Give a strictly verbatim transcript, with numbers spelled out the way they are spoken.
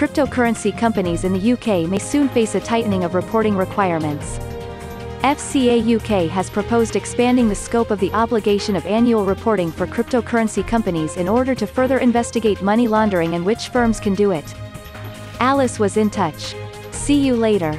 cryptocurrency companies in the U K may soon face a tightening of reporting requirements. F C A U K has proposed expanding the scope of the obligation of annual reporting for cryptocurrency companies in order to further investigate money laundering and which firms can do it. Alice was in touch. See you later.